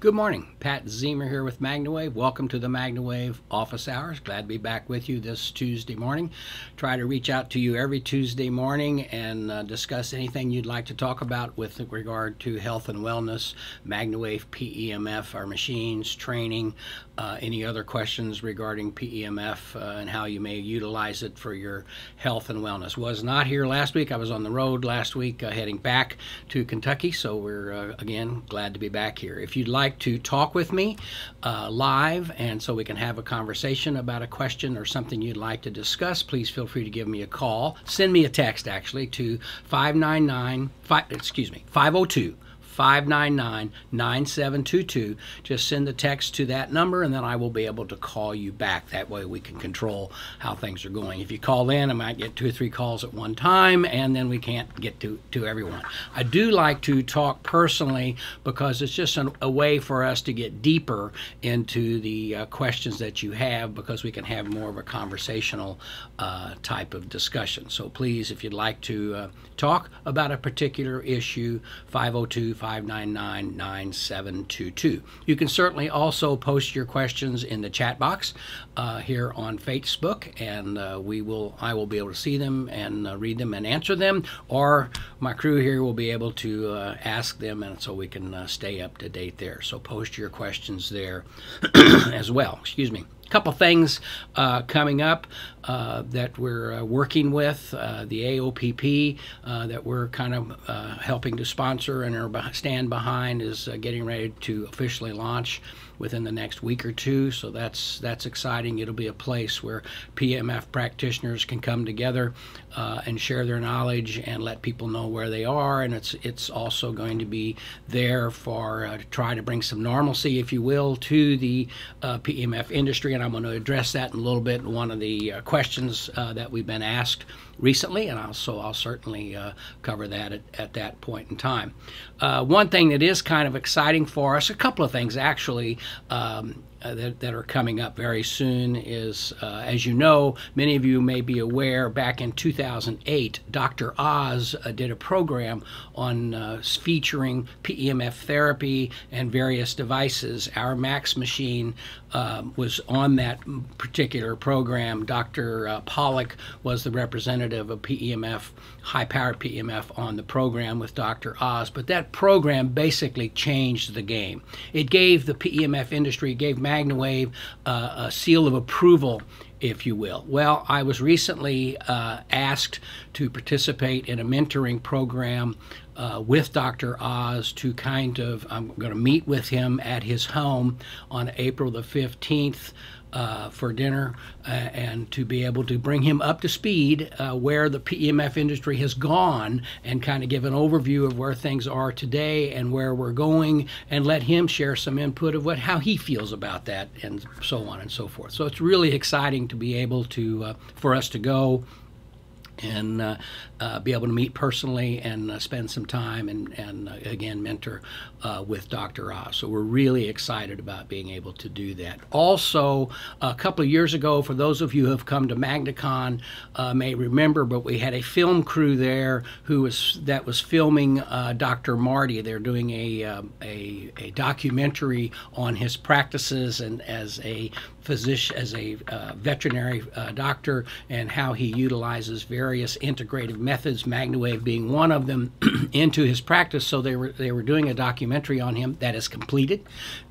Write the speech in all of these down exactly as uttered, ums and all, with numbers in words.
Good morning, Pat Ziemer here with MagnaWave. Welcome to the MagnaWave office hours. Glad to be back with you this Tuesday morning. Try to reach out to you every Tuesday morning and uh, discuss anything you'd like to talk about with regard to health and wellness, MagnaWave, P E M F, our machines, training, uh, any other questions regarding P E M F uh, and how you may utilize it for your health and wellness. Was not here last week. I was on the road last week uh, heading back to Kentucky, so we're uh, again glad to be back here. If you'd like to talk with me uh, live, and so we can have a conversation about a question or something you'd like to discuss, please feel free to give me a call. Send me a text, actually, to five nine nine, five, excuse me, five oh two, five nine nine, nine seven two two. Just send the text to that number, and then I will be able to call you back. That way we can control how things are going. If you call in, I might get two or three calls at one time, and then we can't get to, to everyone. I do like to talk personally because it's just an, a way for us to get deeper into the uh, questions that you have, because we can have more of a conversational uh, type of discussion. So please, if you'd like to uh, talk about a particular issue, five oh two, five nine nine, nine seven two two. You can certainly also post your questions in the chat box uh, here on Facebook, and uh, we will I will be able to see them and uh, read them and answer them, or my crew here will be able to uh, ask them, and so we can uh, stay up to date there. So post your questions there as well. Excuse me. Couple things uh, coming up uh, that we're uh, working with, uh, the A O P P uh, that we're kind of uh, helping to sponsor and are stand behind, is uh, getting ready to officially launch within the next week or two. So that's that's exciting. It'll be a place where P E M F practitioners can come together uh, and share their knowledge and let people know where they are. And it's it's also going to be there for uh, to try to bring some normalcy, if you will, to the uh, P E M F industry. And I'm going to address that in a little bit in one of the uh, questions uh, that we've been asked recently, and also I'll certainly uh, cover that at, at that point in time. Uh, one thing that is kind of exciting for us, a couple of things actually um, that, that are coming up very soon, is uh, as you know, many of you may be aware, back in two thousand eight, Doctor Oz uh, did a program on uh, featuring P E M F therapy and various devices. Our Max machine uh, was on that particular program. Doctor Uh, Pollock was the representative of a P E M F, high-powered P E M F, on the program with Doctor Oz, but that program basically changed the game. It gave the P E M F industry, gave MagnaWave uh, a seal of approval, if you will. Well, I was recently uh, asked to participate in a mentoring program Uh, with Doctor Oz, to kind of, I'm going to meet with him at his home on April the fifteenth uh, for dinner, uh, and to be able to bring him up to speed uh, where the P E M F industry has gone, and kind of give an overview of where things are today and where we're going, and let him share some input of what how he feels about that, and so on and so forth. So it's really exciting to be able to, uh, for us to go and uh, uh, be able to meet personally and uh, spend some time and, and uh, again, mentor uh, with Doctor Oz. So we're really excited about being able to do that. Also, a couple of years ago, for those of you who have come to MagnaCon uh, may remember, but we had a film crew there who was that was filming uh, Doctor Marty. They're doing a, um, a, a documentary on his practices and as a physician, as a uh, veterinary uh, doctor, and how he utilizes various integrative methods, MagnaWave being one of them, into his practice. So they were they were doing a documentary on him that is completed.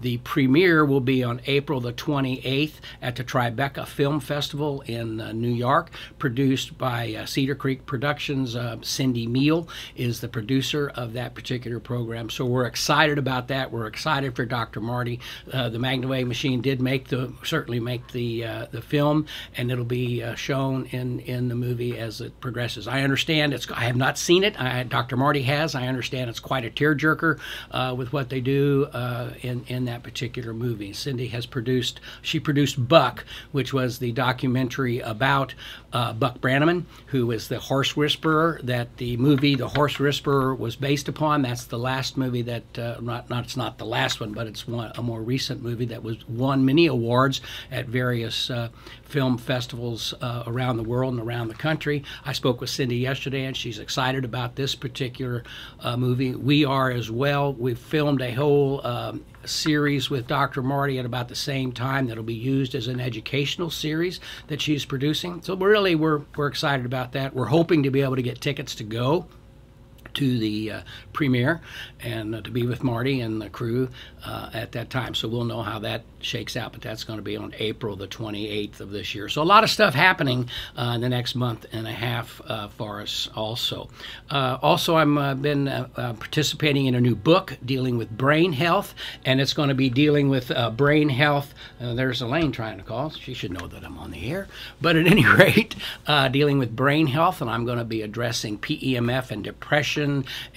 The premiere will be on April the twenty-eighth at the Tribeca Film Festival in uh, New York, produced by uh, Cedar Creek Productions. Uh, Cindy Mehl is the producer of that particular program. So we're excited about that. We're excited for Doctor Marty. Uh, the MagnaWave machine did make the certainly make the uh, the film, and it'll be uh, shown in in the movie as it progresses. I understand it's I have not seen it. I, Doctor Marty has. I understand it's quite a tearjerker uh, with what they do uh, in in that particular movie. Cindy has produced. She produced Buck, which was the documentary about uh, Buck Branneman, who is the horse whisperer that the movie The Horse Whisperer was based upon. That's the last movie that uh, not not it's not the last one, but it's one a more recent movie that was won many awards. at various uh, film festivals uh, around the world and around the country. I spoke with Cindy yesterday, and she's excited about this particular uh, movie. We are as well. We've filmed a whole um, series with Doctor Marty at about the same time that'll be used as an educational series that she's producing. So we're really, we're, we're excited about that. We're hoping to be able to get tickets to go to the uh, premiere and uh, to be with Marty and the crew uh, at that time. So we'll know how that shakes out, but that's going to be on April the twenty-eighth of this year. So a lot of stuff happening uh, in the next month and a half uh, for us also. Uh, also, I've uh, been uh, uh, participating in a new book dealing with brain health, and it's going to be dealing with uh, brain health. Uh, there's Elaine trying to call. She should know that I'm on the air. But at any rate, uh, dealing with brain health, and I'm going to be addressing P E M F and depression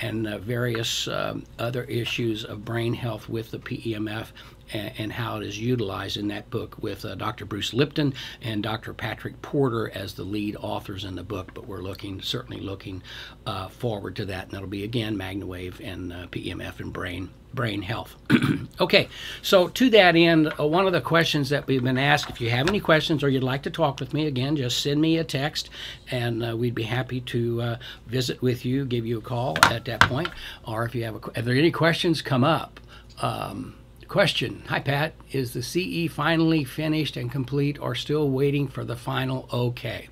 and uh, various um, other issues of brain health with the P E M F and, and how it is utilized in that book with uh, Doctor Bruce Lipton and Doctor Patrick Porter as the lead authors in the book. But we're looking, certainly looking uh, forward to that. And that'll be, again, MagnaWave and uh, P E M F and brain brain health. Okay, so to that end, uh, one of the questions that we've been asked, if you have any questions or you'd like to talk with me, again, just send me a text, and uh, we'd be happy to uh, visit with you, give you a call at that point. Or if you have a, if there are any questions, come up. Um, question, hi Pat, is the C E finally finished and complete, or still waiting for the final okay?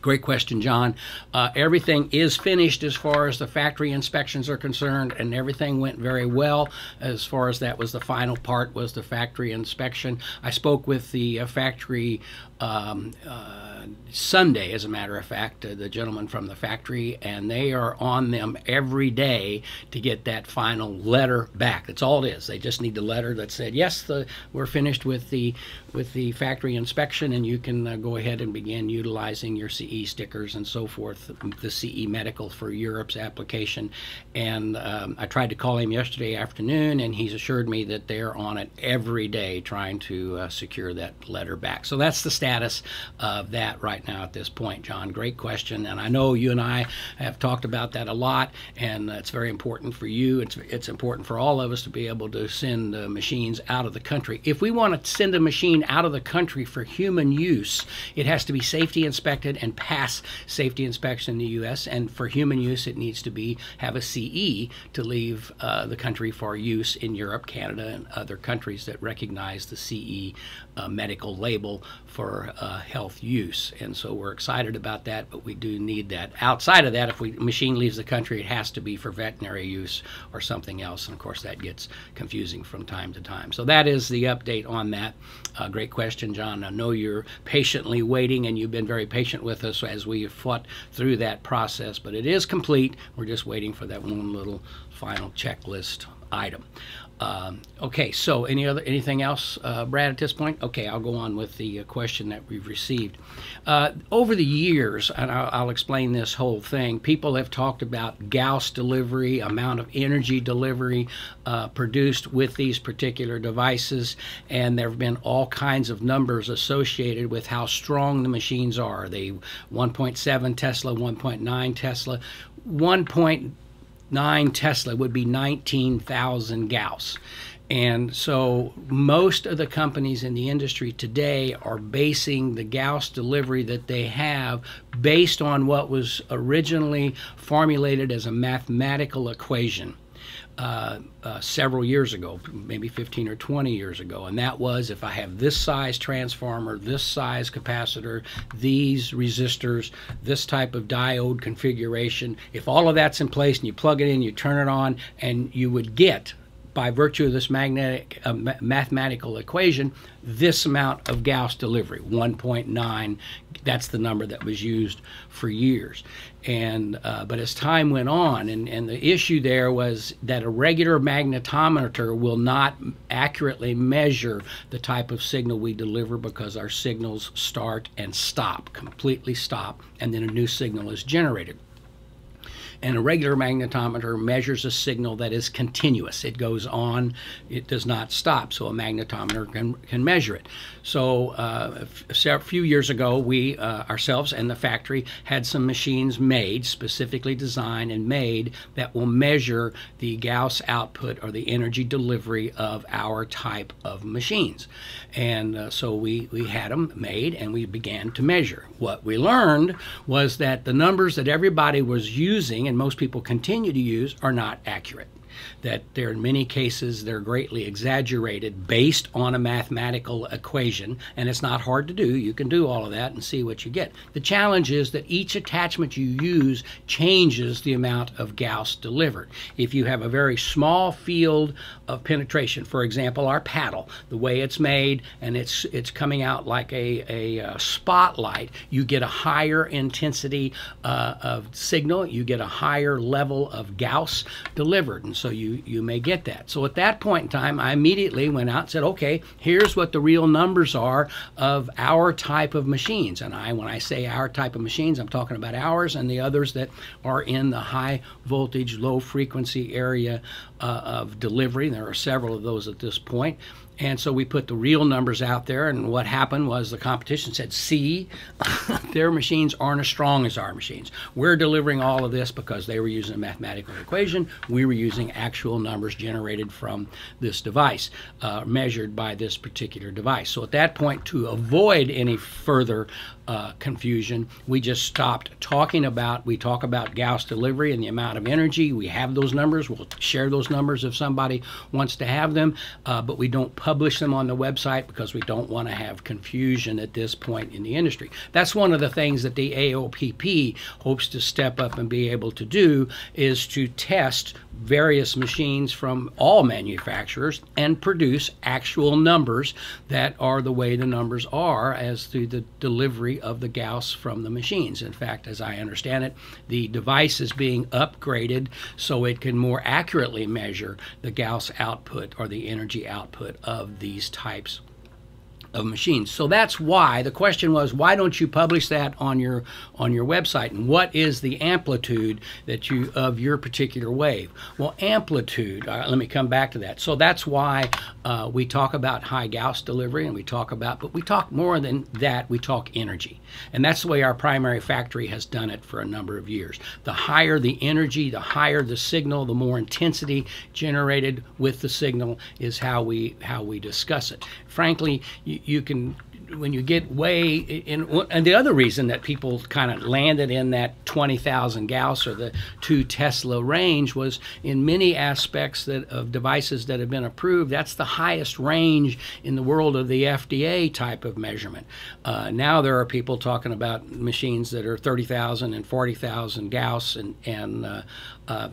Great question, John. Uh, everything is finished as far as the factory inspections are concerned, and everything went very well as far as that was the final part, was the factory inspection. I spoke with the uh, factory um, uh, Sunday, as a matter of fact, uh, the gentleman from the factory, and they are on them every day to get that final letter back. That's all it is. They just need the letter that said, yes, the, we're finished with the, with the factory inspection, and you can uh, go ahead and begin utilizing your C E stickers and so forth, the C E medical for Europe's application. And um, I tried to call him yesterday afternoon, and he's assured me that they're on it every day trying to uh, secure that letter back. So that's the status of that right now at this point, John. Great question, and I know you and I have talked about that a lot, and it's very important for you. It's, it's important for all of us to be able to send uh, machines out of the country. If we want to send a machine out of the country for human use, it has to be safety inspected and pass safety inspection in the U S, and for human use it needs to be have a C E to leave uh, the country for use in Europe, Canada, and other countries that recognize the C E uh, medical label for uh, health use. And so we're excited about that, but we do need that. Outside of that, if we machine leaves the country, it has to be for veterinary use or something else, and of course that gets confusing from time to time. So that is the update on that. Uh, great question, John. I know you're patiently waiting, and you've been very patient with us as we have fought through that process, but it is complete. We're just waiting for that one little final checklist item. Um, okay, so any other anything else, uh, Brad, at this point? Okay, I'll go on with the uh, question that we've received. Uh, over the years, and I'll, I'll explain this whole thing, people have talked about Gauss delivery, amount of energy delivery uh, produced with these particular devices, and there have been all kinds of numbers associated with how strong the machines are. They one point seven Tesla, one point nine Tesla, one point nine Tesla would be nineteen thousand Gauss. And so most of the companies in the industry today are basing the Gauss delivery that they have based on what was originally formulated as a mathematical equation Uh, uh, several years ago, maybe fifteen or twenty years ago, and that was, if I have this size transformer, this size capacitor, these resistors, this type of diode configuration, if all of that's in place and you plug it in, you turn it on, and you would get, by virtue of this magnetic uh, mathematical equation, this amount of Gauss delivery, one point nine. That's the number that was used for years. And uh, but as time went on, and, and the issue there was that a regular magnetometer will not accurately measure the type of signal we deliver, because our signals start and stop, completely stop, and then a new signal is generated. And a regular magnetometer measures a signal that is continuous. It goes on, it does not stop, so a magnetometer can, can measure it. So uh, a few years ago, we uh, ourselves and the factory had some machines made, specifically designed and made, that will measure the Gauss output or the energy delivery of our type of machines. And uh, so we, we had them made and we began to measure. What we learned was that the numbers that everybody was using, and most people continue to use, are not accurate. That there, in many cases, they're greatly exaggerated based on a mathematical equation, and it's not hard to do. You can do all of that and see what you get. The challenge is that each attachment you use changes the amount of Gauss delivered. If you have a very small field of penetration, for example, our paddle, the way it's made, and it's it's coming out like a, a, a spotlight, you get a higher intensity uh, of signal, you get a higher level of Gauss delivered, and so So you, you may get that. So at that point in time, I immediately went out and said, okay, here's what the real numbers are of our type of machines. And I, when I say our type of machines, I'm talking about ours and the others that are in the high voltage, low frequency area uh, of delivery. There are several of those at this point. And so we put the real numbers out there, and what happened was the competition said, see, their machines aren't as strong as our machines. We're delivering all of this because they were using a mathematical equation. We were using actual numbers generated from this device, uh, measured by this particular device. So at that point, to avoid any further uh, confusion, we just stopped talking about, we talk about Gauss delivery and the amount of energy. We have those numbers. We'll share those numbers if somebody wants to have them, uh, but we don't publish them on the website because we don't want to have confusion at this point in the industry. That's one of the things that the A O P P hopes to step up and be able to do, is to test various machines from all manufacturers and produce actual numbers that are the way the numbers are as to the delivery of the Gauss from the machines. In fact, as I understand it, the device is being upgraded so it can more accurately measure the Gauss output or the energy output of of these types of machines. So that's why the question was, why don't you publish that on your on your website, and what is the amplitude that you of your particular wave? Well, amplitude, all right, let me come back to that. So that's why uh, we talk about high Gauss delivery, and we talk about, but we talk more than that, we talk energy. And that's the way our primary factory has done it for a number of years. The higher the energy, the higher the signal, the more intensity generated with the signal is how we how we discuss it. Frankly, you You can, when you get way in, and the other reason that people kind of landed in that twenty thousand Gauss or the two Tesla range was, in many aspects that of devices that have been approved, that's the highest range in the world of the F D A type of measurement. Uh, now there are people talking about machines that are thirty thousand and forty thousand Gauss, and, and uh, uh,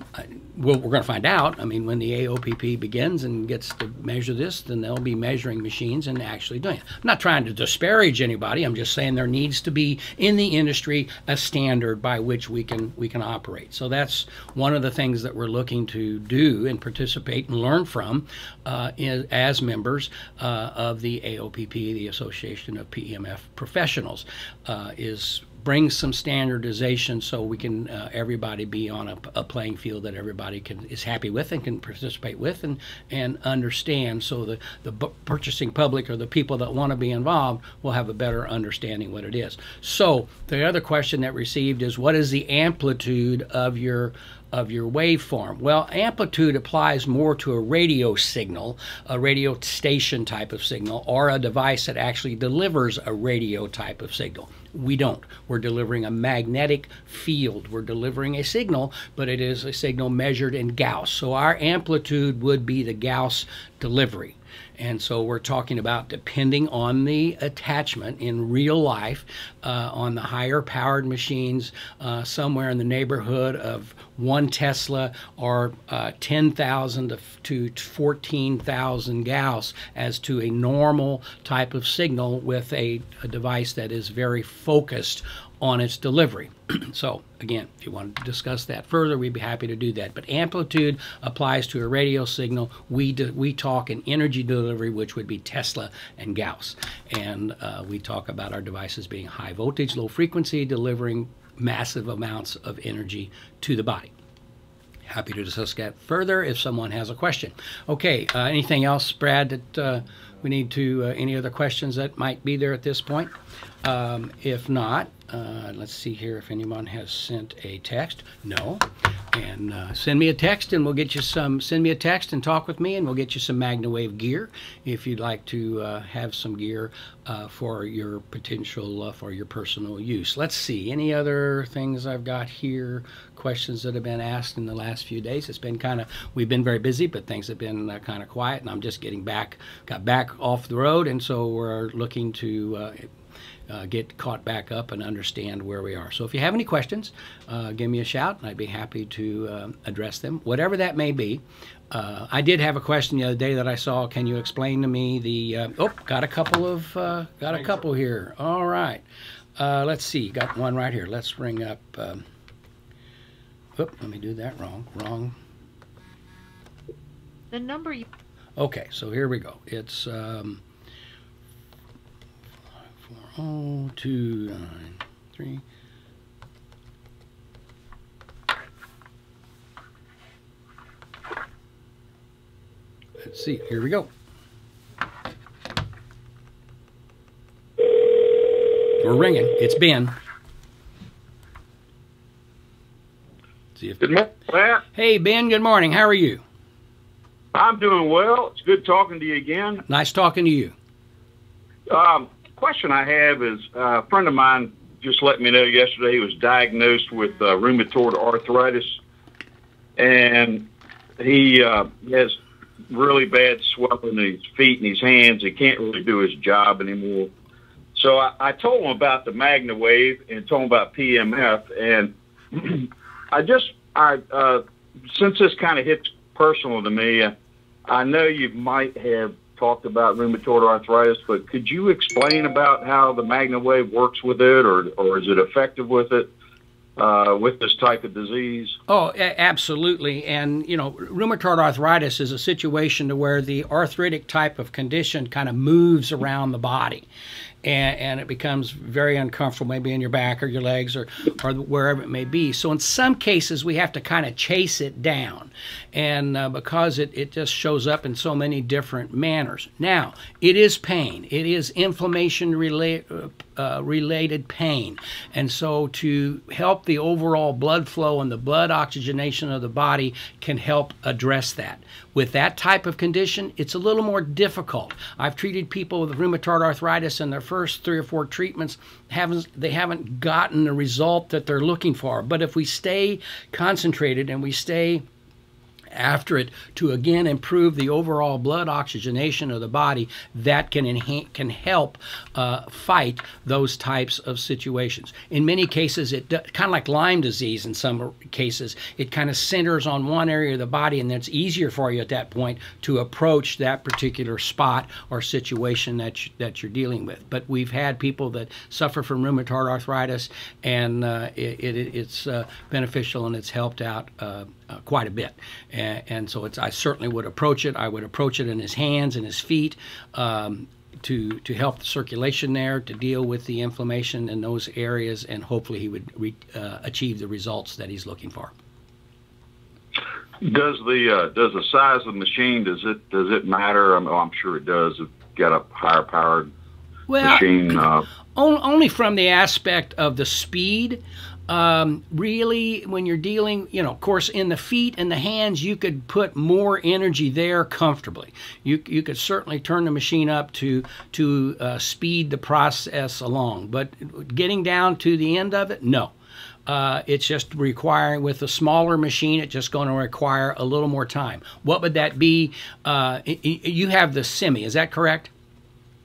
well, we're going to find out. I mean, when the A O P P begins and gets to measure this, then they'll be measuring machines and actually doing it. I'm not trying to disparage anybody. I'm just saying there needs to be in the industry a standard by which we can we can operate. So that's one of the things that we're looking to do and participate and learn from uh, in, as members uh, of the A O P P, the Association of P E M F Professionals, uh, is bring some standardization so we can uh, everybody be on a, a playing field that everybody can is happy with and can participate with and and understand, so the the purchasing public or the people that want to be involved will have a better understanding what it is. So the other question that received is, what is the amplitude of your of your waveform? Well, amplitude applies more to a radio signal, a radio station type of signal, or a device that actually delivers a radio type of signal. We don't. We're delivering a magnetic field. We're delivering a signal, but it is a signal measured in Gauss. So our amplitude would be the Gauss delivery. And so we're talking about, depending on the attachment in real life, uh, on the higher powered machines, uh, somewhere in the neighborhood of one Tesla or uh, ten thousand to fourteen thousand Gauss as to a normal type of signal with a, a device that is very focused on its delivery. So again, if you want to discuss that further, we'd be happy to do that. But amplitude applies to a radio signal. We do, we talk in energy delivery, which would be Tesla and Gauss, and uh, we talk about our devices being high voltage, low frequency, delivering massive amounts of energy to the body. happy to discuss that further if someone has a question. Okay, uh, anything else, Brad, that uh, we need to, uh, any other questions that might be there at this point? Um, if not, uh, let's see here if anyone has sent a text. No. And uh, send me a text and we'll get you some, send me a text and talk with me and we'll get you some MagnaWave gear if you'd like to uh, have some gear uh, for your potential, uh, for your personal use. Let's see, any other things I've got here, questions that have been asked in the last few days. It's been kind of, we've been very busy, but things have been uh, kind of quiet, and I'm just getting back, got back off the road, and so we're looking to uh, Uh, get caught back up and understand where we are. So if you have any questions, uh, give me a shout and I'd be happy to uh, address them, whatever that may be. Uh, I did have a question the other day that I saw. Can you explain to me the uh, oh, got a couple of uh, got a couple here. All right, uh, let's see, got one right here. Let's bring up um, oh, let me do that wrong wrong the number you okay, so here we go. It's um, Oh, two, nine, three. Let's see, here we go. We're ringing. It's Ben. See if good morning, Pat. Hey, Ben, good morning. How are you? I'm doing well. It's good talking to you again. Nice talking to you. Um. Question I have is uh, a friend of mine just let me know yesterday he was diagnosed with uh, rheumatoid arthritis, and he uh, has really bad swelling in his feet and his hands. He can't really do his job anymore. So I, I told him about the MagnaWave and told him about P E M F, and I just I uh, since this kind of hits personal to me, I, I know you might have talked about rheumatoid arthritis, but could you explain about how the MagnaWave works with it, or or is it effective with it, uh, with this type of disease? Oh, absolutely. And you know, rheumatoid arthritis is a situation to where the arthritic type of condition kind of moves around the body, and, and it becomes very uncomfortable, maybe in your back or your legs or, or wherever it may be. So in some cases, we have to kind of chase it down, and uh, because it, it just shows up in so many different manners. Now, it is pain. It is inflammation related, uh, related pain. And so to help the overall blood flow and the blood oxygenation of the body can help address that. With that type of condition, it's a little more difficult. I've treated people with rheumatoid arthritis in their first three or four treatments, haven't, they haven't gotten the result that they're looking for. But if we stay concentrated and we stay after it to again improve the overall blood oxygenation of the body, that can enhance, can help uh, fight those types of situations. In many cases, it kind of like Lyme disease. In some cases, it kind of centers on one area of the body, and that's easier for you at that point to approach that particular spot or situation that you, that you're dealing with. But we've had people that suffer from rheumatoid arthritis, and uh, it, it, it's uh, beneficial and it's helped out uh, uh, quite a bit. And And so it's, I certainly would approach it. I would approach it in his hands and his feet um, to, to help the circulation there, to deal with the inflammation in those areas, and hopefully he would re, uh, achieve the results that he's looking for. Does the, uh, does the size of the machine, does it, does it matter? I'm, I'm sure it does. It's got a higher powered well, machine. Uh, only from the aspect of the speed. Um, really, when you're dealing, you know, of course, in the feet and the hands, you could put more energy there comfortably. You, you could certainly turn the machine up to, to uh, speed the process along. But getting down to the end of it, no. Uh, it's just requiring, with a smaller machine, it's just going to require a little more time. What would that be? Uh, you have the semi, is that correct?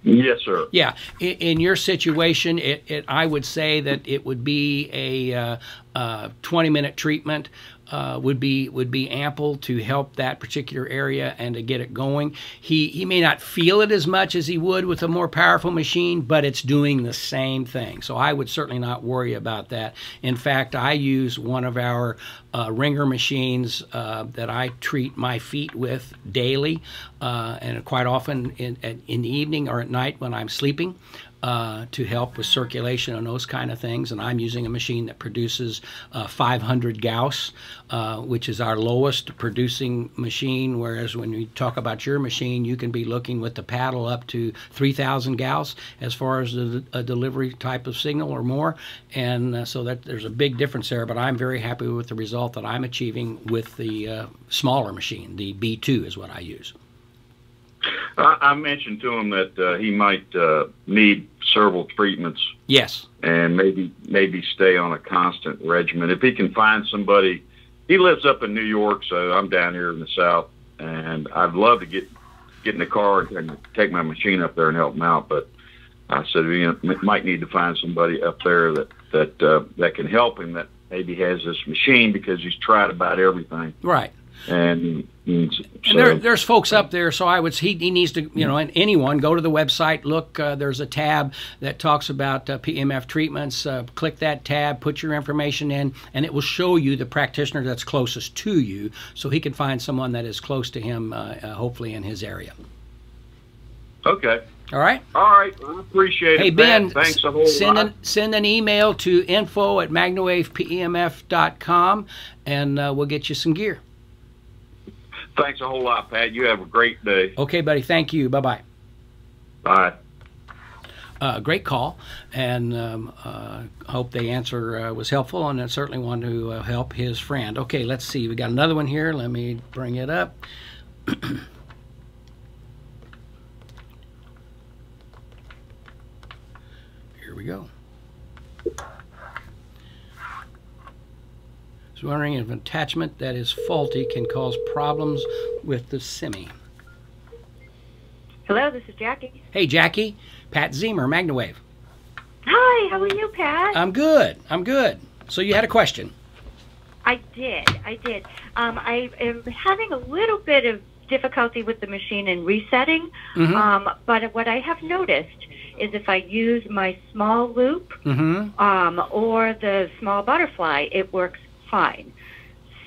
Yes, sir. Yeah, in, in your situation, it, it, I would say that it would be a twenty-minute uh, uh, treatment uh, would be would be ample to help that particular area and to get it going. He he may not feel it as much as he would with a more powerful machine, but it's doing the same thing. So I would certainly not worry about that. In fact, I use one of our uh, ringer machines uh, that I treat my feet with daily. Uh, and quite often in, in the evening or at night when I'm sleeping. Uh, to help with circulation and those kind of things, and I'm using a machine that produces uh, five hundred Gauss, uh, which is our lowest producing machine, whereas when you talk about your machine, you can be looking with the paddle up to three thousand Gauss as far as the, a delivery type of signal or more, and uh, so that there's a big difference there, but I'm very happy with the result that I'm achieving with the uh, smaller machine. The B two is what I use. I mentioned to him that uh, he might uh, need several treatments. Yes. And maybe maybe stay on a constant regimen. If he can find somebody, he lives up in New York, so I'm down here in the South, and I'd love to get, get in the car and take my machine up there and help him out. But I said we might need to find somebody up there that, that, uh, that can help him, that maybe has this machine, because he's tried about everything. Right. And, and, so, and there, there's folks up there, so I would he, he needs to, you know, and anyone go to the website, look, uh, there's a tab that talks about uh, P M F treatments. Uh, click that tab, put your information in, and it will show you the practitioner that's closest to you, so he can find someone that is close to him, uh, uh, hopefully in his area. Okay. All right. All right. I appreciate it. Hey, Ben, thanks a whole send lot. An, send an email to info at magnawave P E M F dot com, and uh, we'll get you some gear. Thanks a whole lot, Pat. You have a great day. Okay, buddy. Thank you. Bye-bye. Bye. Uh, great call, and um, uh, hope the answer uh, was helpful, and I certainly want to uh, help his friend. Okay, let's see. We got another one here. Let me bring it up. Here we go. I was wondering if an attachment that is faulty can cause problems with the semi. Hello, this is Jackie. Hey, Jackie. Pat Ziemer, MagnaWave. Hi, how are you, Pat? I'm good. I'm good. So you had a question. I did. I did. Um, I am having a little bit of difficulty with the machine in resetting, mm-hmm. um, but what I have noticed is if I use my small loop mm-hmm. um, or the small butterfly, it works fine.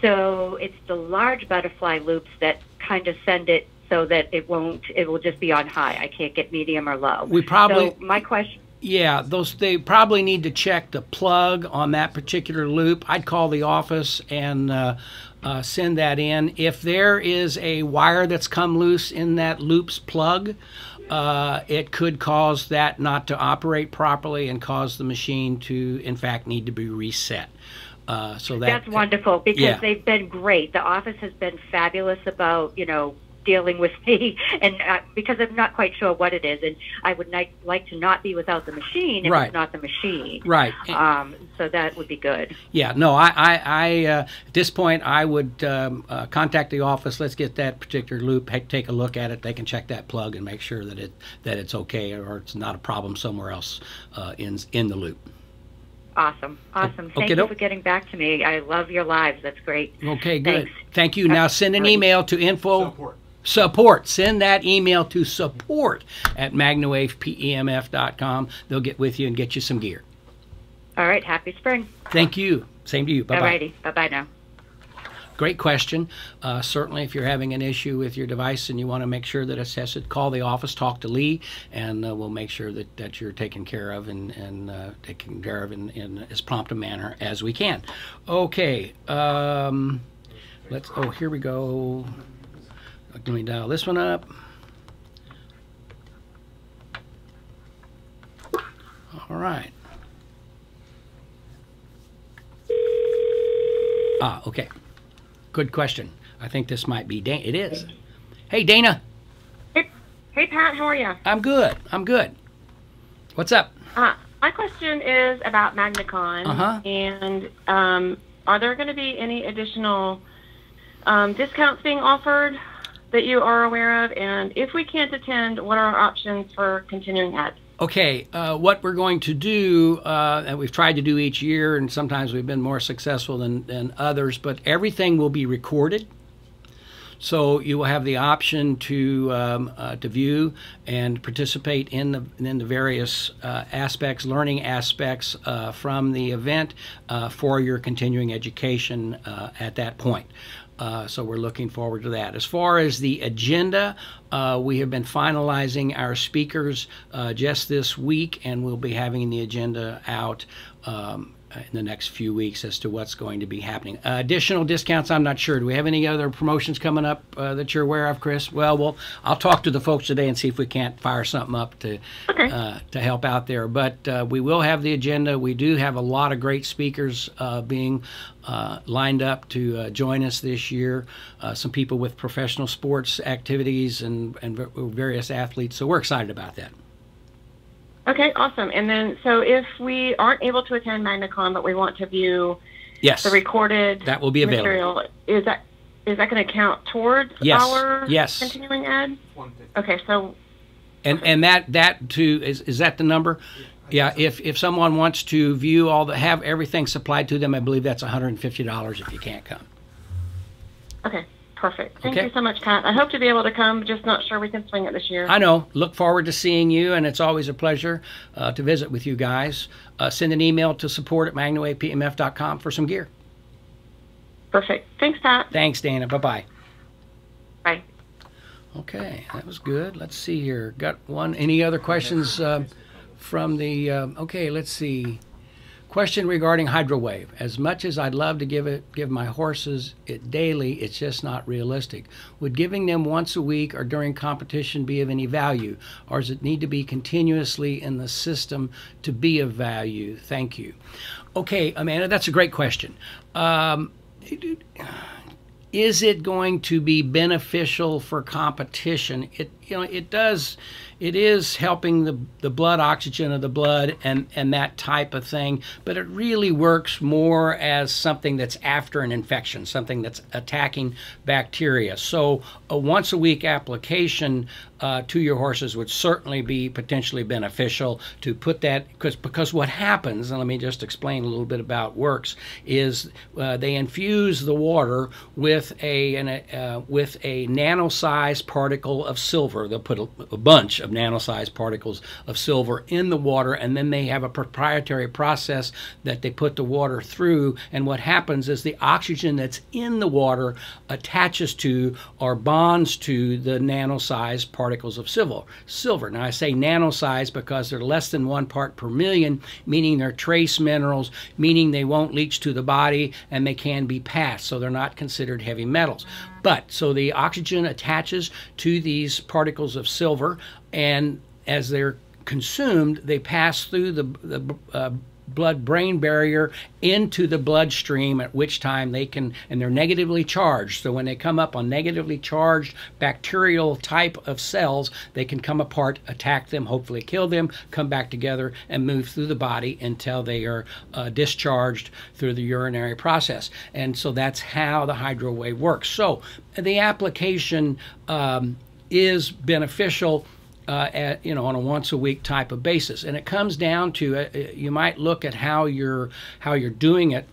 So it's the large butterfly loops that kind of send it so that it won't, it will just be on high. I can't get medium or low. We probably, so my question. Yeah, those they probably need to check the plug on that particular loop. I'd call the office and uh, uh, send that in. If there is a wire that's come loose in that loop's plug, uh, it could cause that not to operate properly and cause the machine to, in fact, need to be reset. Uh, so that, that's wonderful, because yeah. they've been great. The office has been fabulous about, you know, dealing with me, and uh, because I'm not quite sure what it is, and I would not, like to not be without the machine if right. it's not the machine. Right. Um, so that would be good. Yeah, no, I, I, I uh, at this point, I would um, uh, contact the office. Let's get that particular loop, take a look at it. They can check that plug and make sure that, it, that it's okay, or it's not a problem somewhere else uh, in, in the loop. Awesome. Awesome. Thank okay, you for getting back to me. I love your lives. That's great. Okay, good. Thanks. Thank you. Now send an email to info. Support. Support. Send that email to support at magnawave P E M F dot com. They'll get with you and get you some gear. All right. Happy spring. Thank you. Same to you. Bye-bye. All righty. Bye-bye now. Great question. Uh, certainly, if you're having an issue with your device and you want to make sure that it's tested, call the office, talk to Lee, and uh, we'll make sure that, that you're taken care of and, and uh, taken care of in, in as prompt a manner as we can. Okay. Um, let's. Oh, here we go. Let me dial this one up. All right. Ah, okay. Good question. I think this might be Dana. It is. Hey, Dana. Hey, hey, Pat. How are you? I'm good. I'm good. What's up? Uh, my question is about MagnaCon. Uh-huh. And um, are there going to be any additional um, discounts being offered that you are aware of? And if we can't attend, what are our options for continuing ads? Okay, uh, what we're going to do, uh, and we've tried to do each year, and sometimes we've been more successful than, than others, but everything will be recorded. So you will have the option to um, uh, to view and participate in the in the various uh, aspects, learning aspects uh, from the event uh, for your continuing education uh, at that point. Uh, so we're looking forward to that. As far as the agenda, uh, we have been finalizing our speakers uh, just this week, and we'll be having the agenda out um, in the next few weeks as to what's going to be happening. Uh, additional discounts, I'm not sure. Do we have any other promotions coming up uh, that you're aware of, Chris? Well, well, I'll talk to the folks today and see if we can't fire something up to okay. uh, to help out there. But uh, we will have the agenda. We do have a lot of great speakers uh, being uh, lined up to uh, join us this year. Uh, some people with professional sports activities and, and various athletes. So we're excited about that. Okay, awesome. And then, so if we aren't able to attend MagnaCon, but we want to view yes, the recorded that will be available. Material, is that is that going to count towards yes, our yes. continuing ed? Okay, so and okay. and that that too is is that the number? Yeah. yeah so. If if someone wants to view all the have everything supplied to them, I believe that's one hundred fifty dollars if you can't come. Okay. Perfect. Thank okay. you so much, Pat. I hope to be able to come, just not sure we can swing it this year. I know. Look forward to seeing you, and it's always a pleasure uh, to visit with you guys. Uh, send an email to support at magnawave P M F dot com for some gear. Perfect. Thanks, Pat. Thanks, Dana. Bye-bye. Bye. Okay. That was good. Let's see here. Got one. Any other questions uh, from the uh, – okay, let's see. Question regarding Hydro Wave. As much as I'd love to give it give my horses it daily, it's just not realistic. Would giving them once a week or during competition be of any value, or does it need to be continuously in the system to be of value? Thank you. Okay, Amanda, that's a great question. Um, is it going to be beneficial for competition? It you know it does. It is helping the, the blood oxygen of the blood and, and that type of thing, but it really works more as something that's after an infection, something that's attacking bacteria. So a once a week application uh, to your horses would certainly be potentially beneficial to put that, because because what happens, and let me just explain a little bit about works, is uh, they infuse the water with a, an, uh, with a nano-sized particle of silver. They'll put a, a bunch of nano-sized particles of silver in the water, and then they have a proprietary process that they put the water through, and what happens is the oxygen that's in the water attaches to or bonds to the nano-sized particles of silver. Silver. Now I say nano-sized because they're less than one part per million, meaning they're trace minerals, meaning they won't leach to the body and they can be passed, so they're not considered heavy metals. But so the oxygen attaches to these particles of silver, and as they're consumed, they pass through the, the uh, blood-brain barrier into the bloodstream, at which time they can, and they're negatively charged. So when they come up on negatively charged bacterial type of cells, they can come apart, attack them, hopefully kill them, come back together, and move through the body until they are uh, discharged through the urinary process. And so that's how the Hydro Wave works. So the application um, is beneficial Uh, at, you know, on a once-a-week type of basis, and it comes down to uh, you might look at how you're how you're doing it.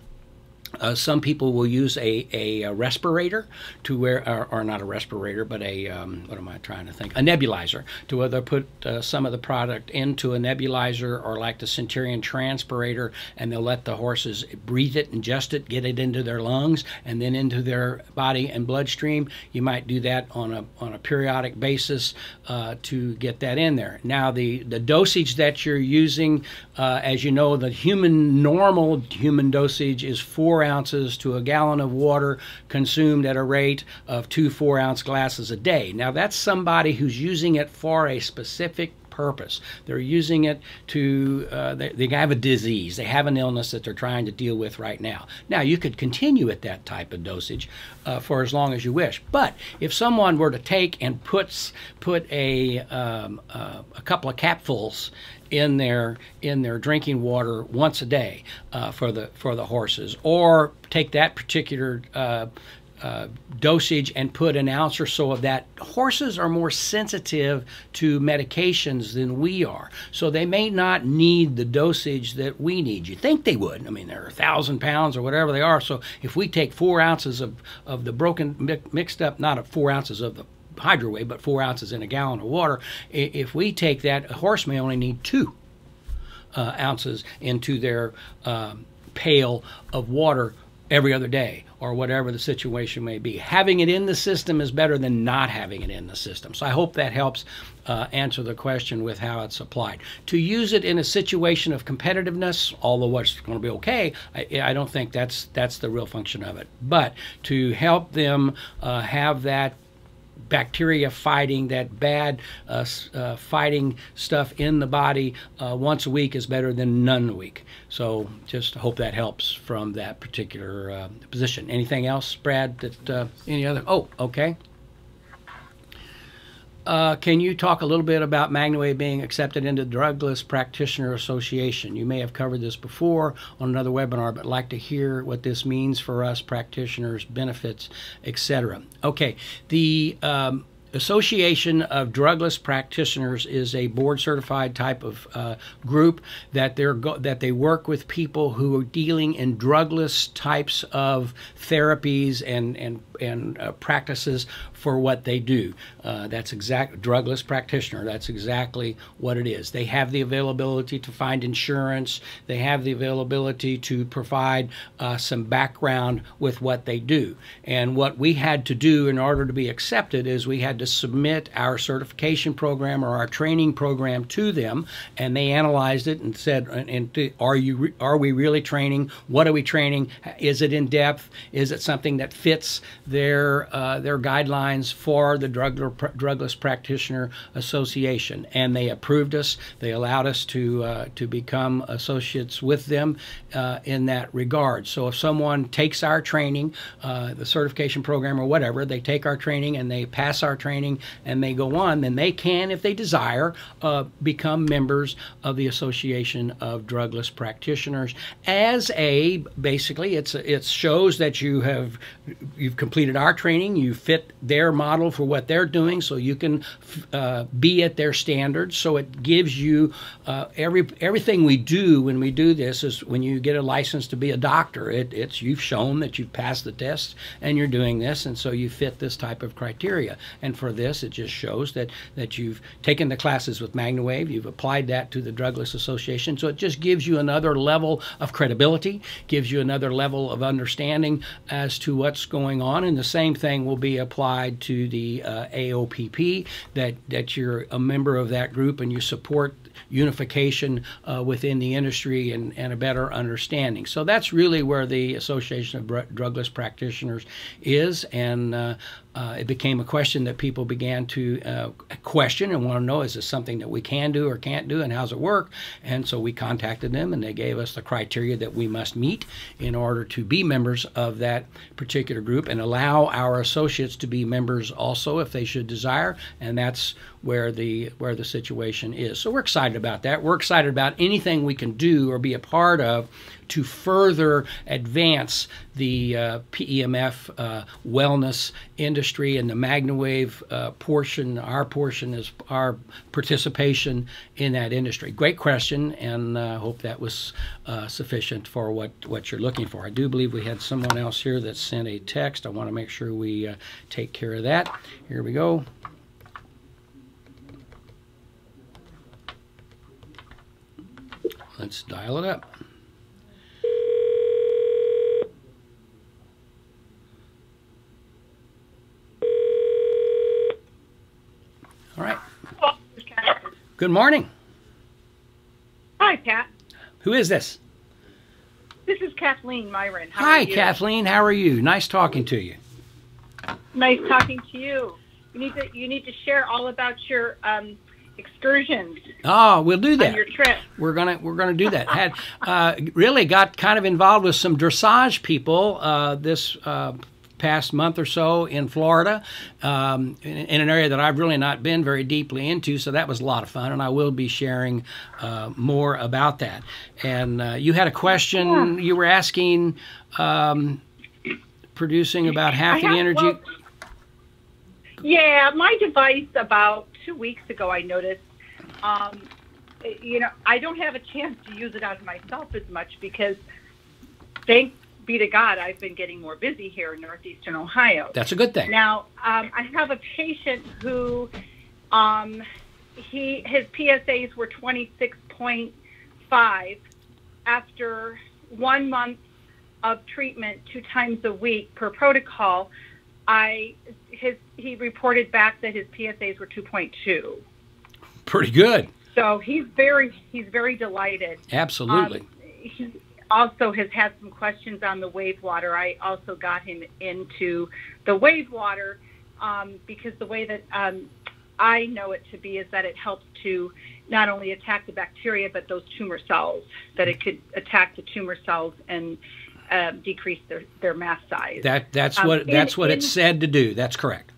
Uh, some people will use a, a, a respirator to where, or, or not a respirator, but a, um, what am I trying to think? A nebulizer, to where they put uh, some of the product into a nebulizer, or like the Centurion transpirator, and they'll let the horses breathe it, ingest it, get it into their lungs, and then into their body and bloodstream. You might do that on a, on a periodic basis uh, to get that in there. Now, the, the dosage that you're using, uh, as you know, the human, normal human dosage is four ounces to a gallon of water consumed at a rate of two four ounce glasses a day. Now that's somebody who's using it for a specific purpose. They're using it to, uh, they, they have a disease, they have an illness that they're trying to deal with right now. Now you could continue at that type of dosage uh, for as long as you wish, but if someone were to take and puts, put a, um, uh, a couple of capfuls in their in their drinking water once a day uh, for the for the horses, or take that particular uh, uh, dosage and put an ounce or so of that. Horses are more sensitive to medications than we are, so they may not need the dosage that we need. You think they would? I mean, they're a thousand pounds or whatever they are. So if we take four ounces of of the broken mixed up, not a four ounces of the Hydro Wave, but four ounces in a gallon of water. If we take that, a horse may only need two uh, ounces into their um, pail of water every other day or whatever the situation may be. Having it in the system is better than not having it in the system. So I hope that helps uh, answer the question with how it's applied. To use it in a situation of competitiveness, although what's going to be okay, I, I don't think that's, that's the real function of it. But to help them uh, have that bacteria fighting, that bad uh, uh, fighting stuff in the body uh, once a week is better than none a week. So just hope that helps from that particular uh, position. Anything else, Brad, that uh, any other? Oh, okay. Uh, can you talk a little bit about MagnaWave being accepted into the Drugless Practitioner Association? You may have covered this before on another webinar, but I'd like to hear what this means for us practitioners, benefits, et cetera. Okay, the um, Association of Drugless Practitioners is a board-certified type of uh, group that they're go that they work with people who are dealing in drugless types of therapies and and and uh, practices for what they do. Uh, that's exact drugless practitioner. That's exactly what it is. They have the availability to find insurance. They have the availability to provide uh, some background with what they do. And what we had to do in order to be accepted is we had to submit our certification program or our training program to them, and they analyzed it and said, "And are you? Are we really training? What are we training? Is it in depth? Is it something that fits their uh, their guidelines?" For the Drugless Practitioner Association, and they approved us. They allowed us to uh, to become associates with them uh, in that regard. So if someone takes our training, uh, the certification program or whatever, they take our training and they pass our training and they go on, then they can, if they desire, uh, become members of the Association of Drugless Practitioners. As a basically, it's it shows that you have you've completed our training, you fit their model for what they're doing, so you can uh, be at their standards. So it gives you uh, every everything we do when we do this is when you get a license to be a doctor. It, it's you've shown that you've passed the test and you're doing this, and so you fit this type of criteria. And for this, it just shows that that you've taken the classes with MagnaWave. You've applied that to the Drugless Association. So it just gives you another level of credibility, gives you another level of understanding as to what's going on. And the same thing will be applied to the uh, A O P P, that that you're a member of that group and you support unification uh, within the industry and, and a better understanding. So that's really where the Association of Drugless Practitioners is, and uh, uh, it became a question that people began to uh, question and want to know, is this something that we can do or can't do, and how's it work? And so we contacted them, and they gave us the criteria that we must meet in order to be members of that particular group and allow our associates to be members also if they should desire, and that's where the where the situation is. So we're excited about that. We're excited about anything we can do or be a part of to further advance the uh, P E M F uh, wellness industry and the MagnaWave uh, portion. Our portion is our participation in that industry. Great question, and I uh, hope that was uh, sufficient for what, what you're looking for. I do believe we had someone else here that sent a text. I want to make sure we uh, take care of that. Here we go. Let's dial it up. All right. Good morning. Hi, Pat. Who is this? This is Kathleen Myron. How Hi, Kathleen. How are you? Nice talking to you. Nice talking to you. You need to you need to share all about your um, excursions. Oh, we'll do that. On your trip. We're gonna we're gonna do that. Had uh, really got kind of involved with some dressage people uh, this uh, past month or so in Florida, um, in, in an area that I've really not been very deeply into. So that was a lot of fun, and I will be sharing uh, more about that. And uh, you had a question yeah. you were asking, um, producing about half have, the energy. Well, yeah, my device about. Two weeks ago, I noticed, um, you know, I don't have a chance to use it on myself as much because, thanks be to God, I've been getting more busy here in northeastern Ohio. That's a good thing. Now, um, I have a patient who, um, he his P S As were twenty-six point five after one month of treatment two times a week per protocol, I his he reported back that his P S As were two point two. Pretty good. So he's very he's very delighted. Absolutely. Um, he also has had some questions on the wave water. I also got him into the wave water um, because the way that um, I know it to be is that it helps to not only attack the bacteria, but those tumor cells, that it could attack the tumor cells and uh, decrease their, their mass size. That, that's um, what, that's what in, it's said to do. That's correct.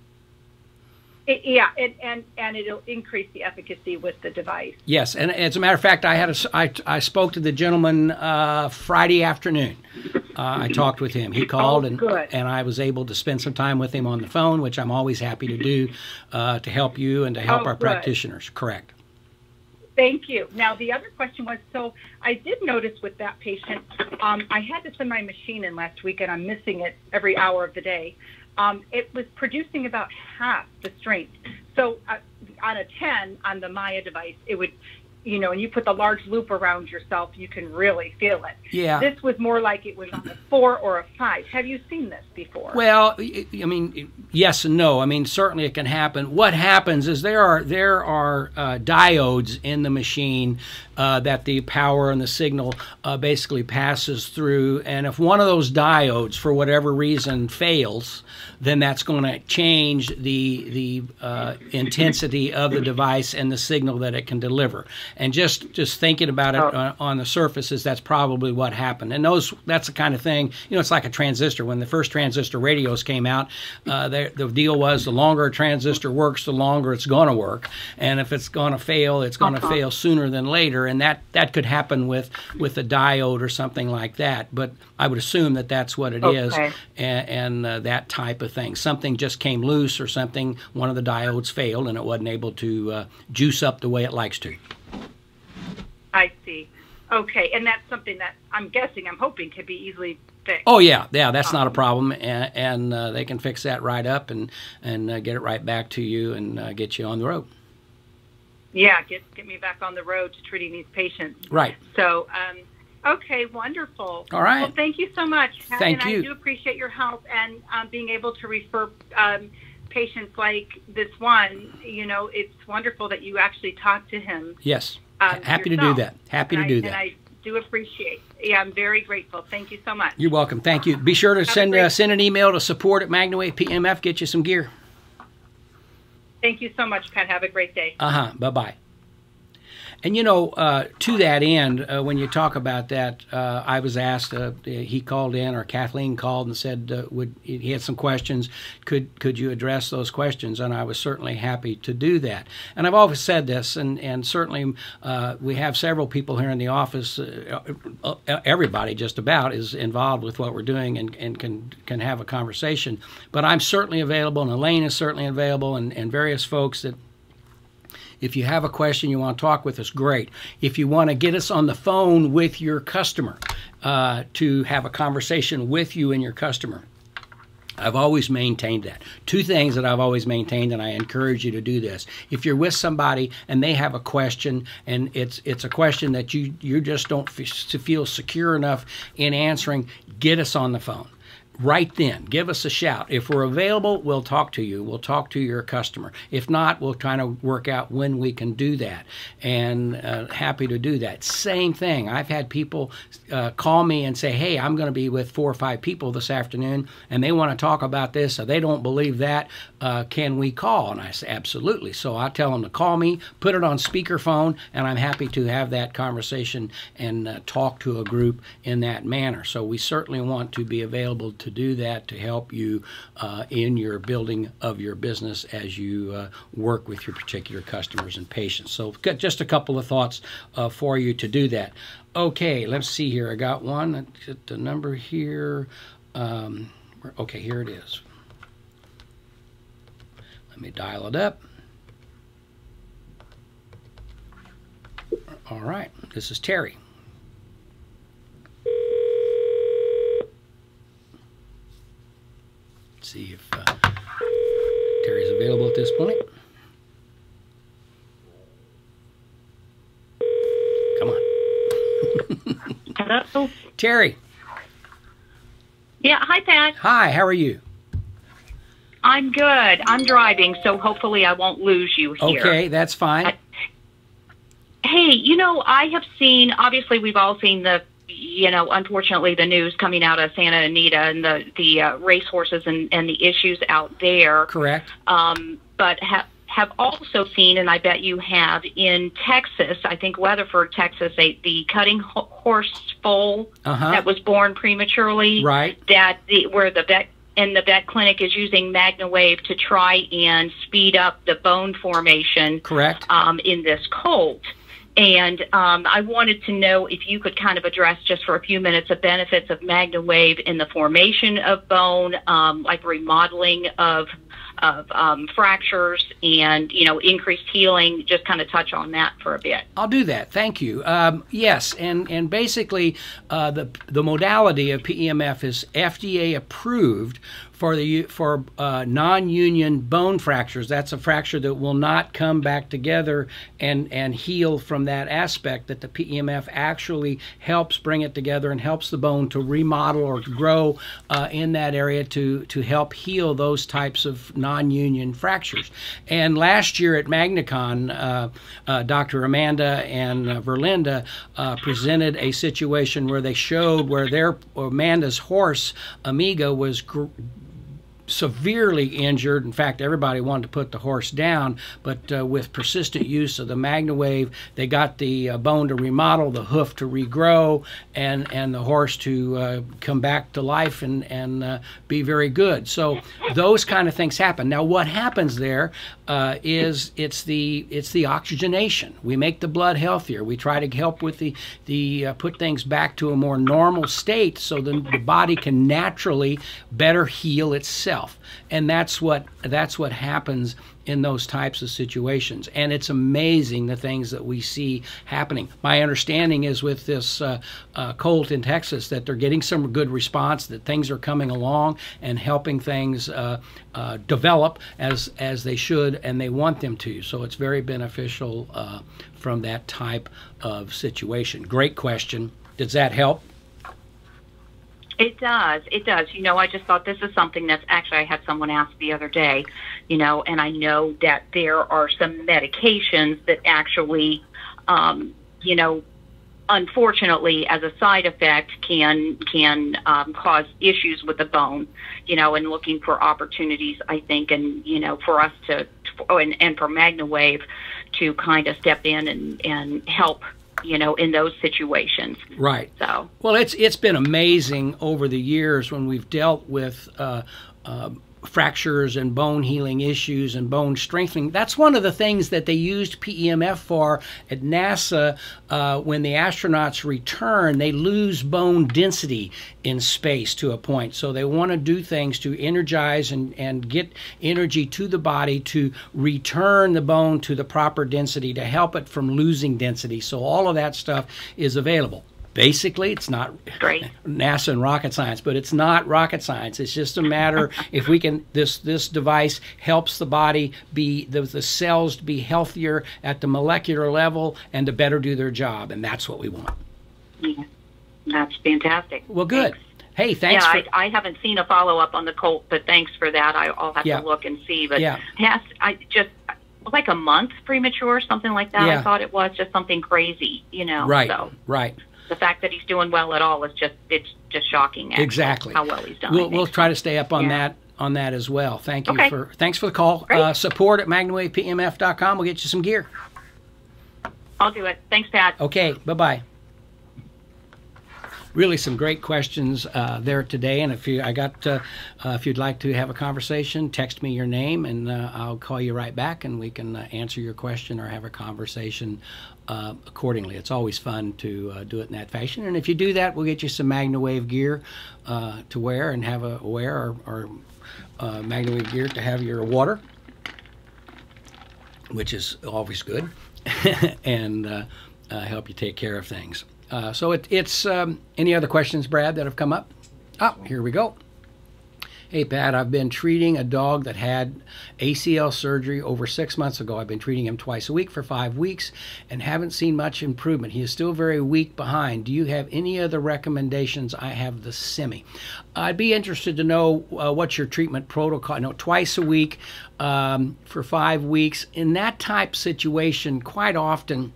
It, yeah, it, and, and it'll increase the efficacy with the device. Yes, and as a matter of fact, I, had a, I, I spoke to the gentleman uh, Friday afternoon. Uh, I talked with him. He called, oh, and, and I was able to spend some time with him on the phone, which I'm always happy to do uh, to help you and to help oh, our good. practitioners. Correct. Thank you. Now, the other question was, so I did notice with that patient, um, I had to send my machine in last week, and I'm missing it every hour of the day. Um, it was producing about half the strength. So uh, on a ten on the Maya device, it would, you know, and you put the large loop around yourself, you can really feel it. Yeah. This was more like it was on a four or a five. Have you seen this before? Well, I mean, yes and no. I mean, certainly it can happen. What happens is there are there are uh, diodes in the machine uh, that the power and the signal uh, basically passes through. And if one of those diodes, for whatever reason, fails, then that's going to change the the uh, intensity of the device and the signal that it can deliver. And just, just thinking about it oh. on, on the surface is that's probably what happened. And those that's the kind of thing, you know, it's like a transistor. When the first transistor radios came out, uh, the, the deal was the longer a transistor works, the longer it's going to work. And if it's going to fail, it's going to fail sooner than later. And that, that could happen with, with a diode or something like that. But I would assume that that's what it okay. is and, and uh, that type of thing. Something just came loose or something. One of the diodes failed and it wasn't able to uh, juice up the way it likes to. I see. Okay, and that's something that I'm guessing, I'm hoping, could be easily fixed. Oh, yeah, yeah, that's um, not a problem, and, and uh, they can fix that right up and, and uh, get it right back to you and uh, get you on the road. Yeah, get, get me back on the road to treating these patients. Right. So, um, okay, wonderful. All right. Well, thank you so much. Thank and you. I do appreciate your help and um, being able to refer um, patients like this one. You know, it's wonderful that you actually talked to him. Yes. Um, Happy yourself. to do that. Happy and to I, do that. And I do appreciate. Yeah, I'm very grateful. Thank you so much. You're welcome. Thank you. Be sure to Have send uh, send an email to support at MagnaWave P M F. Get you some gear. Thank you so much, Pat. Have a great day. Uh-huh. Bye-bye. And, you know, uh, to that end, uh, when you talk about that, uh, I was asked, uh, he called in, or Kathleen called and said uh, would he had some questions, could could you address those questions? And I was certainly happy to do that. And I've always said this, and, and certainly uh, we have several people here in the office, uh, everybody just about is involved with what we're doing and, and can, can have a conversation. But I'm certainly available, and Elaine is certainly available, and, and various folks that, if you have a question, you want to talk with us, great. If you want to get us on the phone with your customer uh, to have a conversation with you and your customer, I've always maintained that. Two things that I've always maintained, and I encourage you to do this. If you're with somebody and they have a question, and it's it's a question that you, you just don't feel secure enough in answering, get us on the phone. Right then, give us a shout. If we're available, we'll talk to you. We'll talk to your customer. If not, we'll try to work out when we can do that, and uh, happy to do that. Same thing. I've had people uh, call me and say, hey, I'm going to be with four or five people this afternoon, and they want to talk about this, so they don't believe that. Uh, can we call? And I say, absolutely. So I tell them to call me, put it on speakerphone, and I'm happy to have that conversation and uh, talk to a group in that manner. So we certainly want to be available to do that, to help you uh, in your building of your business as you uh, work with your particular customers and patients. So just a couple of thoughts uh, for you to do that. Okay, let's see here. I got one. Let's get the number here. Um, okay, here it is. Let me dial it up. All right, this is Terry. See if uh, Terry's available at this point. Come on. Hello? Terry. Yeah, hi, Pat. Hi, how are you? I'm good. I'm driving, so hopefully I won't lose you here. Okay, that's fine. I, hey, you know, I have seen, obviously we've all seen the, you know, unfortunately the news coming out of Santa Anita and the, the uh, racehorses and, and the issues out there. Correct. Um, but ha have also seen, and I bet you have, in Texas, I think Weatherford, Texas, a, the cutting ho horse foal uh-huh. that was born prematurely. Right. That the, where the vet... and the vet clinic is using MagnaWave to try and speed up the bone formation. Correct. Um, in this colt. And um, I wanted to know if you could kind of address just for a few minutes the benefits of MagnaWave in the formation of bone, um, like remodeling of, of um, fractures and, you know, increased healing. Just kind of touch on that for a bit. I'll do that. Thank you. Um, yes, and, and basically uh, the, the modality of P E M F is F D A approved for the for uh, non-union bone fractures. That's a fracture that will not come back together and and heal from that aspect. That the P E M F actually helps bring it together and helps the bone to remodel or grow uh, in that area to to help heal those types of non-union fractures. And last year at MagnaCon, uh, uh, Doctor Amanda and uh, Verlinda uh, presented a situation where they showed where their Amanda's horse Amiga was gr severely injured. In fact, everybody wanted to put the horse down, but uh, with persistent use of the MagnaWave, they got the uh, bone to remodel, the hoof to regrow, and and the horse to uh, come back to life and and uh, be very good. So those kind of things happen. Now, what happens there uh, is it's the it's the oxygenation. We make the blood healthier. We try to help with the the uh, put things back to a more normal state, so the, the body can naturally better heal itself. And that's what that's what happens in those types of situations. And it's amazing the things that we see happening. My understanding is with this uh, uh, colt in Texas that they're getting some good response, that things are coming along and helping things uh, uh, develop as as they should and they want them to. So it's very beneficial uh, from that type of situation. Great question. Does that help? It does. It does. You know, I just thought this is something that's actually I had someone ask the other day, you know, and I know that there are some medications that actually, um, you know, unfortunately, as a side effect, can can um, cause issues with the bone, you know, and looking for opportunities, I think, and, you know, for us to, to and, and for MagnaWave to kind of step in and, and help, you know, in those situations. Right. So, well, it's it's been amazing over the years when we've dealt with uh, uh, fractures and bone healing issues and bone strengthening. That's one of the things that they used P E M F for at NASA. Uh, when the astronauts return, they lose bone density in space to a point. So they want to do things to energize and, and get energy to the body to return the bone to the proper density to help it from losing density. So all of that stuff is available. Basically, it's not Great. NASA and rocket science, but it's not rocket science. It's just a matter if we can, this this device helps the body be, the, the cells to be healthier at the molecular level and to better do their job, and that's what we want. Yeah. That's fantastic. Well, good. Thanks. Hey, thanks. Yeah, for I, I haven't seen a follow-up on the colt, but thanks for that. I, I'll have yeah. to look and see. But yeah. yes, I just... like a month premature, something like that. Yeah. I thought it was just something crazy, you know. Right, so. right. The fact that he's doing well at all is just, it's just shocking. Actually, exactly. How well he's done. We'll, we'll try to stay up on yeah. that on that as well. Thank you okay. for, thanks for the call. Uh, support at MagnaWave P M F dot com. We'll get you some gear. I'll do it. Thanks, Pat. Okay, bye-bye. Really, some great questions uh, there today, and if you, I got, uh, uh, if you'd like to have a conversation, text me your name, and uh, I'll call you right back, and we can uh, answer your question or have a conversation uh, accordingly. It's always fun to uh, do it in that fashion, and if you do that, we'll get you some MagnaWave gear uh, to wear and have a wear, or, or uh, MagnaWave gear to have your water, which is always good, and uh, uh, help you take care of things. Uh, so it, it's, um, any other questions, Brad, that have come up? Ah, here we go. hey, Pat, I've been treating a dog that had A C L surgery over six months ago. I've been treating him twice a week for five weeks and haven't seen much improvement. He is still very weak behind. Do you have any other recommendations? I have the SIMI. I'd be interested to know uh, what's your treatment protocol. No, twice a week um, for five weeks. In that type situation, quite often,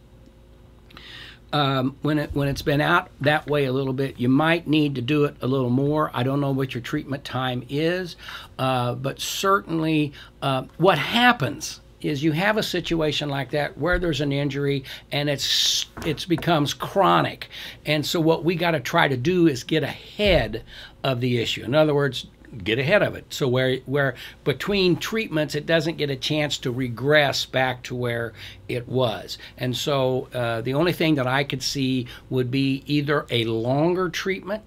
Um, when, it, when it's been out that way a little bit, you might need to do it a little more. I don't know what your treatment time is, uh, but certainly uh, what happens is you have a situation like that where there's an injury and it's it becomes chronic. And so what we got to try to do is get ahead of the issue. In other words, get ahead of it. So where where between treatments it doesn't get a chance to regress back to where it was. And so uh, the only thing that I could see would be either a longer treatment,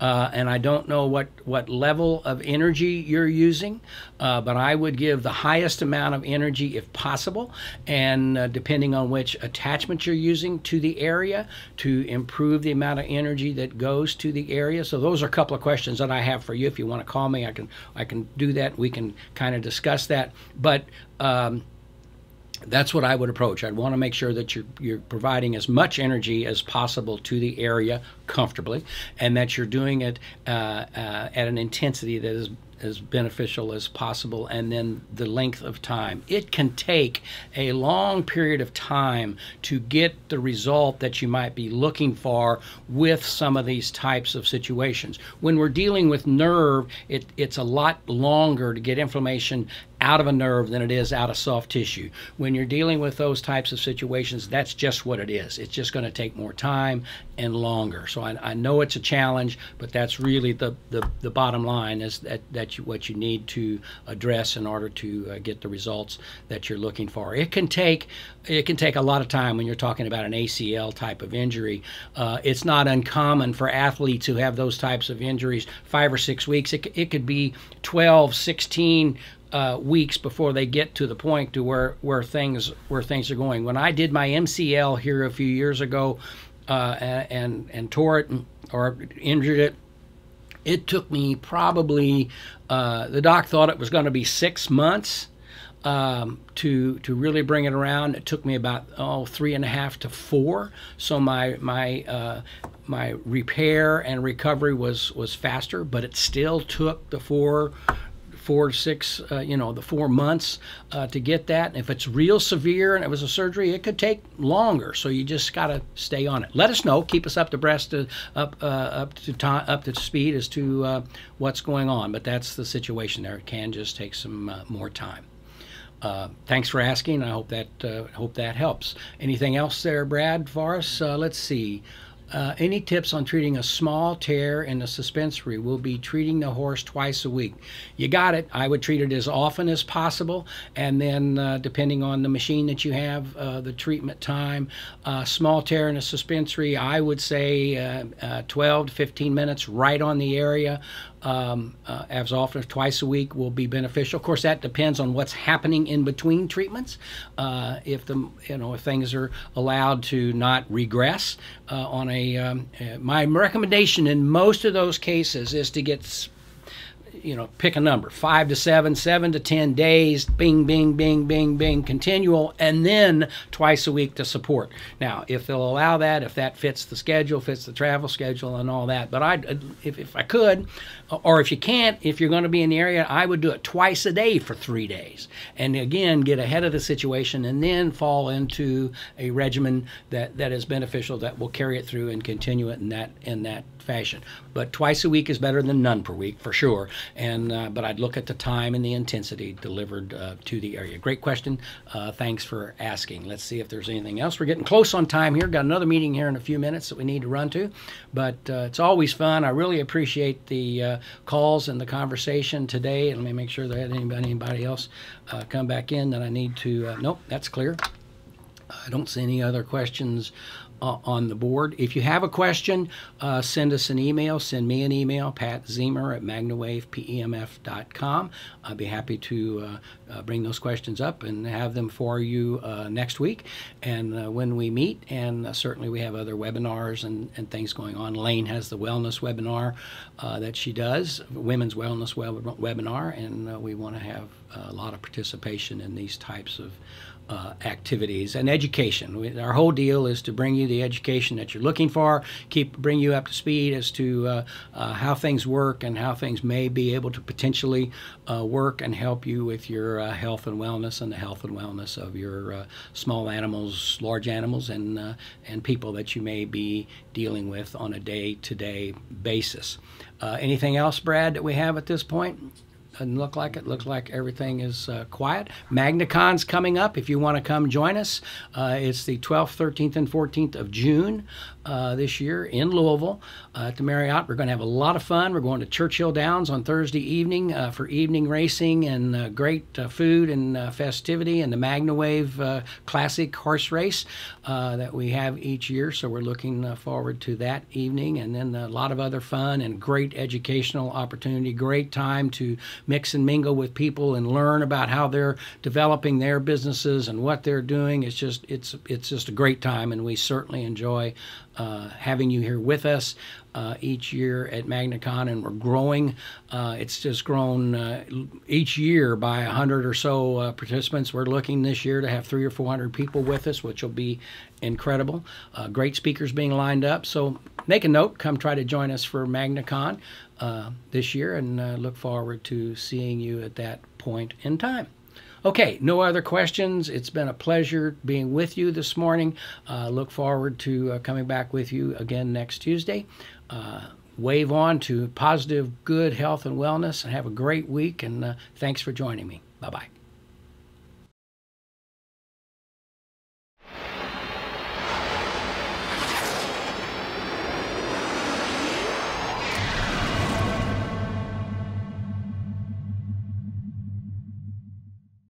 uh, and I don't know what what level of energy you're using, uh, but I would give the highest amount of energy if possible, and uh, depending on which attachment you're using to the area, to improve the amount of energy that goes to the area. So those are a couple of questions that I have for you. If you want to call me, I can I can do that. We can kind of discuss that, but um, that's what I would approach. I'd want to make sure that you're, you're providing as much energy as possible to the area comfortably, and that you're doing it uh, uh, at an intensity that is as beneficial as possible, and then the length of time. It can take a long period of time to get the result that you might be looking for with some of these types of situations. When we're dealing with nerve, it, it's a lot longer to get inflammation out of a nerve than it is out of soft tissue. When you're dealing with those types of situations, that's just what it is. It's just going to take more time and longer. So I, I know it's a challenge, but that's really the, the, the bottom line, is that, that you, what you need to address in order to uh, get the results that you're looking for. It can take it can take a lot of time when you're talking about an A C L type of injury. Uh, it's not uncommon for athletes who have those types of injuries five or six weeks. It, it could be twelve, sixteen Uh, weeks before they get to the point to where where things where things are going. When I did my M C L here a few years ago, uh, and and tore it and, or injured it, it took me probably uh, the doc thought it was going to be six months um, to to really bring it around. It took me about oh three and a half to four. So my my uh, my repair and recovery was was faster, but it still took the four. four, six, uh, you know, the four months uh, to get that. And if it's real severe and it was a surgery, it could take longer. So you just got to stay on it. Let us know. Keep us up to breast, to, up, uh, up, to time, up to speed as to uh, what's going on. But that's the situation there. It can just take some uh, more time. Uh, thanks for asking. I hope that uh, hope that helps. Anything else there, Brad, for us? Uh, let's see. Uh, any tips on treating a small tear in the suspensory? We'll be treating the horse twice a week. You got it. I would treat it as often as possible, and then uh, depending on the machine that you have, uh, the treatment time. Uh, small tear in a suspensory, I would say uh, uh, twelve to fifteen minutes right on the area. Um, uh, as often as twice a week will be beneficial. Of course, that depends on what's happening in between treatments. Uh, if the you know if things are allowed to not regress uh, on a, um, uh, my recommendation in most of those cases is to get, you know, pick a number, five to seven, seven to ten days, bing, bing, bing, bing, bing, continual, and then twice a week to support. Now, if they'll allow that, if that fits the schedule, fits the travel schedule and all that, but I, if, if I could, or if you can't, if you're going to be in the area, I would do it twice a day for three days. And again, get ahead of the situation and then fall into a regimen that, that is beneficial, that will carry it through and continue it in that, in that fashion. But twice a week is better than none per week, for sure. And uh, but I'd look at the time and the intensity delivered uh, to the area. Great question. Uh, thanks for asking. Let's see if there's anything else. We're getting close on time here. Got another meeting here in a few minutes that we need to run to. But uh, it's always fun. I really appreciate the uh, calls and the conversation today. And let me make sure there had anybody, anybody else uh, come back in that I need to. Uh, nope, that's clear. I don't see any other questions uh, on the board. If you have a question, uh, send us an email. Send me an email, Pat Ziemer at MagnaWave P E M F dot com. I'll be happy to uh, uh, bring those questions up and have them for you uh, next week and uh, when we meet. And uh, certainly we have other webinars and, and things going on. Lane has the wellness webinar uh, that she does, women's wellness web webinar, and uh, we want to have a lot of participation in these types of Uh, activities and education. We, our whole deal is to bring you the education that you're looking for, keep bring you up to speed as to uh, uh, how things work and how things may be able to potentially uh, work and help you with your uh, health and wellness and the health and wellness of your uh, small animals, large animals, and uh, and people that you may be dealing with on a day-to-day basis. Uh, anything else, Brad, that we have at this point? Doesn't look like it. Looks like everything is uh, quiet. MagnaCon's coming up. If you want to come join us, uh, it's the twelfth, thirteenth, and fourteenth of June uh, this year in Louisville uh, at the Marriott. We're going to have a lot of fun. We're going to Churchill Downs on Thursday evening uh, for evening racing and uh, great uh, food and uh, festivity and the MagnaWave uh, Classic horse race uh, that we have each year. So we're looking uh, forward to that evening, and then a lot of other fun and great educational opportunity. Great time to mix and mingle with people and learn about how they're developing their businesses and what they're doing. It's just it's it's just a great time, and we certainly enjoy uh, having you here with us uh, each year at MagnaCon, and we're growing. Uh, it's just grown uh, each year by a hundred or so uh, participants. We're looking this year to have three or four hundred people with us, which will be incredible. Uh, great speakers being lined up. So make a note. Come try to join us for MagnaCon Uh, this year, and uh, look forward to seeing you at that point in time. Okay, no other questions. It's been a pleasure being with you this morning. Uh, look forward to uh, coming back with you again next Tuesday. Uh, wave on to positive, good health and wellness, and have a great week, and uh, thanks for joining me. Bye-bye.